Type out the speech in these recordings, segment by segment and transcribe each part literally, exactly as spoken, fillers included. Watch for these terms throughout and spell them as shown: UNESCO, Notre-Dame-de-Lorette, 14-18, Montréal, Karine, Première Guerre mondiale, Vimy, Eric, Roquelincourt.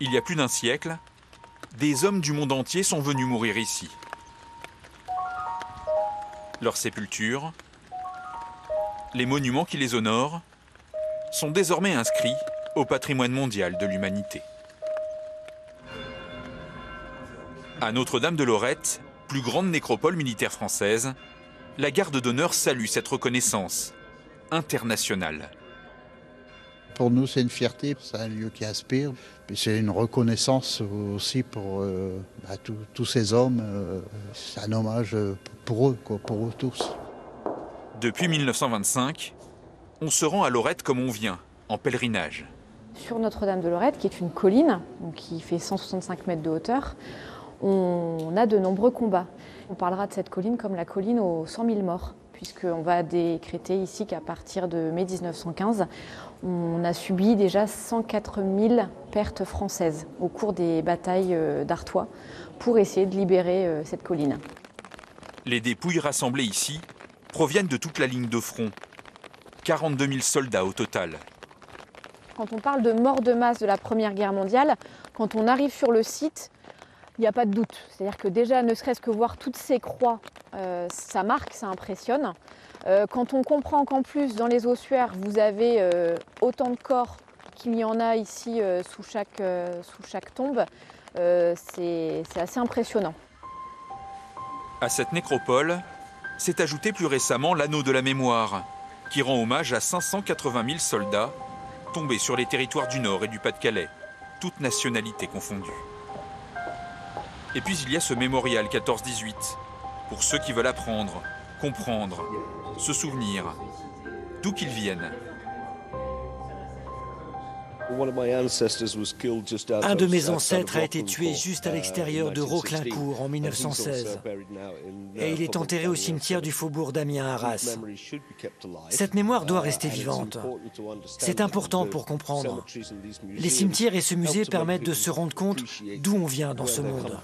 il y a plus d'un siècle, des hommes du monde entier sont venus mourir ici. Leurs sépultures, les monuments qui les honorent, sont désormais inscrits au patrimoine mondial de l'humanité. À Notre-Dame-de-Lorette, plus grande nécropole militaire française, la garde d'honneur salue cette reconnaissance internationale. Pour nous, c'est une fierté, c'est un lieu qui inspire. Puis c'est une reconnaissance aussi pour euh, bah, tout, tous ces hommes. Euh, c'est un hommage pour eux, quoi, pour eux tous. Depuis mille neuf cent vingt-cinq, on se rend à Lorette comme on vient, en pèlerinage. Sur Notre-Dame-de-Lorette, qui est une colline, donc qui fait cent soixante-cinq mètres de hauteur, on a de nombreux combats. On parlera de cette colline comme la colline aux cent mille morts, puisqu'on va décréter ici qu'à partir de mai mille neuf cent quinze, on a subi déjà cent quatre mille pertes françaises au cours des batailles d'Artois pour essayer de libérer cette colline. Les dépouilles rassemblées ici proviennent de toute la ligne de front, quarante-deux mille soldats au total. Quand on parle de mort de masse de la Première Guerre mondiale, quand on arrive sur le site, il n'y a pas de doute. C'est-à-dire que déjà, ne serait-ce que voir toutes ces croix, euh, ça marque, ça impressionne. Euh, quand on comprend qu'en plus, dans les ossuaires, vous avez euh, autant de corps qu'il y en a ici euh, sous, chaque, euh, sous chaque tombe, euh, c'est assez impressionnant. À cette nécropole s'est ajouté plus récemment l'anneau de la mémoire, qui rend hommage à cinq cent quatre-vingt mille soldats tombés sur les territoires du Nord et du Pas-de-Calais, toutes nationalités confondues. Et puis il y a ce mémorial quatorze dix-huit, pour ceux qui veulent apprendre, comprendre, se souvenir, d'où qu'ils viennent. Un de mes ancêtres a été tué juste à l'extérieur de Roquelincourt en mille neuf cent seize. Et il est enterré au cimetière du faubourg d'Amiens à Arras. Cette mémoire doit rester vivante. C'est important pour comprendre. Les cimetières et ce musée permettent de se rendre compte d'où on vient dans ce monde.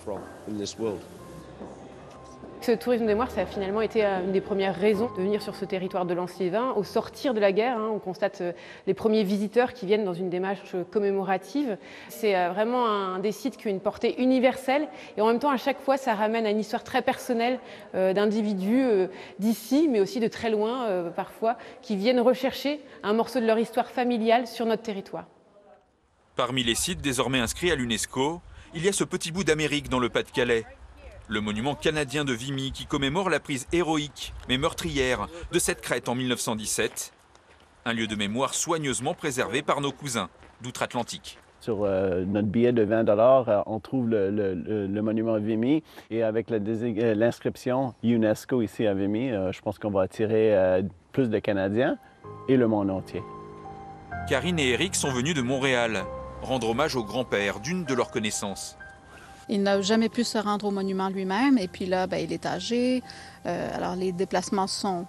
Ce tourisme des mémoires, ça a finalement été une des premières raisons de venir sur ce territoire de l'Ancévin. Au sortir de la guerre, hein, on constate les premiers visiteurs qui viennent dans une démarche commémorative. C'est vraiment un des sites qui a une portée universelle. Et en même temps, à chaque fois, ça ramène à une histoire très personnelle euh, d'individus euh, d'ici, mais aussi de très loin, euh, parfois, qui viennent rechercher un morceau de leur histoire familiale sur notre territoire. Parmi les sites désormais inscrits à l'UNESCO, il y a ce petit bout d'Amérique dans le Pas-de-Calais. Le monument canadien de Vimy qui commémore la prise héroïque, mais meurtrière, de cette crête en mille neuf cent dix-sept. Un lieu de mémoire soigneusement préservé par nos cousins d'outre-Atlantique. Sur euh, notre billet de vingt dollars, on trouve le, le, le, le monument Vimy. Et avec l'inscription UNESCO ici à Vimy, euh, je pense qu'on va attirer euh, plus de Canadiens et le monde entier. Karine et Eric sont venus de Montréal, rendre hommage au grand-père d'une de leurs connaissances. Il n'a jamais pu se rendre au monument lui-même et puis là, ben, il est âgé. Euh, alors les déplacements sont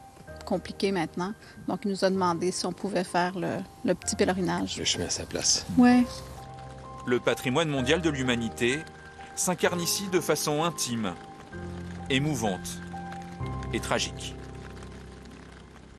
compliqués maintenant. Donc il nous a demandé si on pouvait faire le, le petit pèlerinage. Le chemin à sa place. Ouais. Le patrimoine mondial de l'humanité s'incarne ici de façon intime, émouvante et tragique.